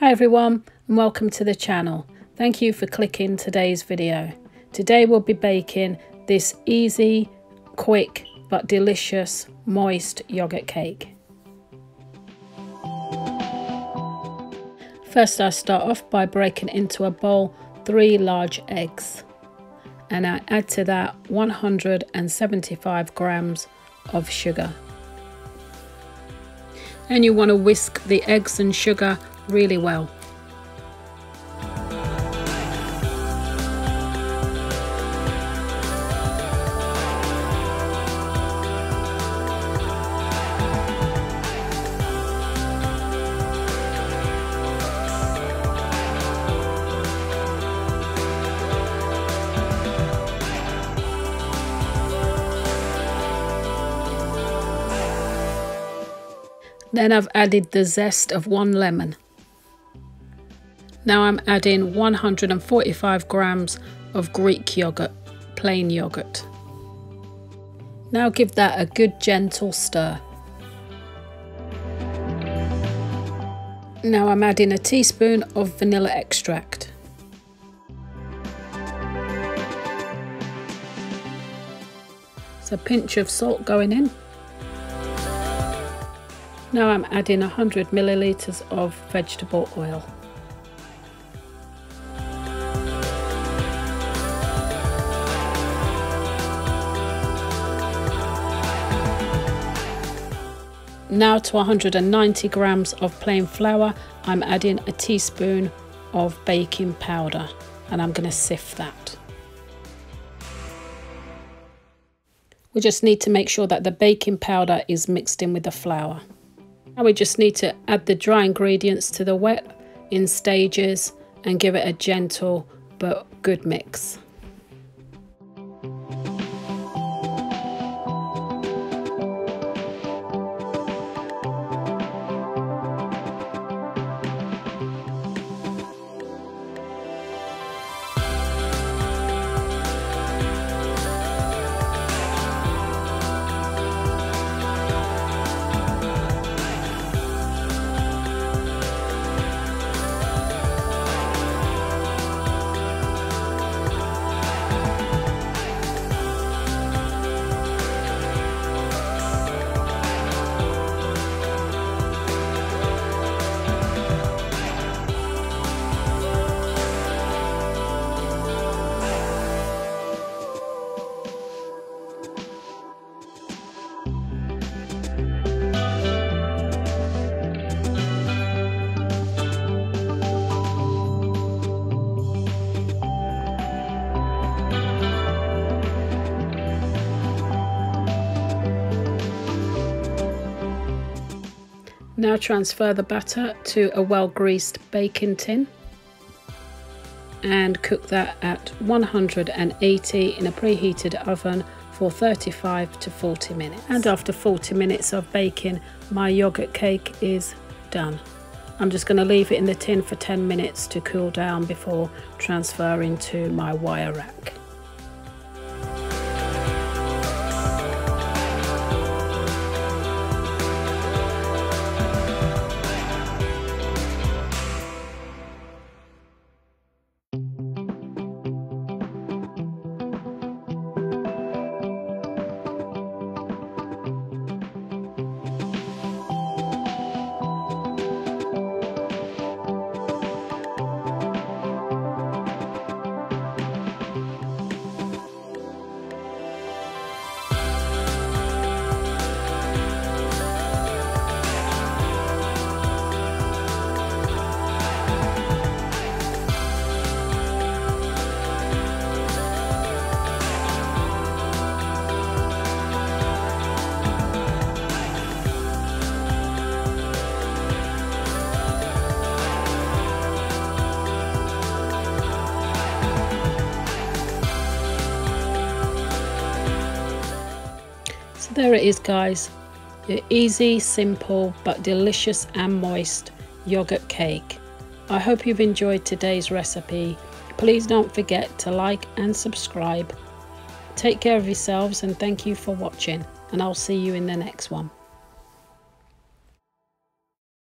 Hi everyone and welcome to the channel. Thank you for clicking today's video. Today we'll be baking this easy, quick but delicious moist yogurt cake. First I start off by breaking into a bowl 3 large eggs and I add to that 175 grams of sugar. And you want to whisk the eggs and sugar really well. Then I've added the zest of 1 lemon. Now I'm adding 145 grams of Greek yogurt, plain yogurt. Now give that a good gentle stir. Now I'm adding a teaspoon of vanilla extract. It's a pinch of salt going in. Now I'm adding 100 millilitres of vegetable oil. Now to 190 grams of plain flour, I'm adding a teaspoon of baking powder and I'm going to sift that. We just need to make sure that the baking powder is mixed in with the flour. Now we just need to add the dry ingredients to the wet in stages and give it a gentle but good mix. Now transfer the batter to a well-greased baking tin and cook that at 180 in a preheated oven for 35 to 40 minutes. And after 40 minutes of baking, my yogurt cake is done. I'm just going to leave it in the tin for 10 minutes to cool down before transferring to my wire rack. There it is guys, your easy, simple but delicious and moist yogurt cake. I hope you've enjoyed today's recipe. Please don't forget to like and subscribe. Take care of yourselves and thank you for watching, and I'll see you in the next one.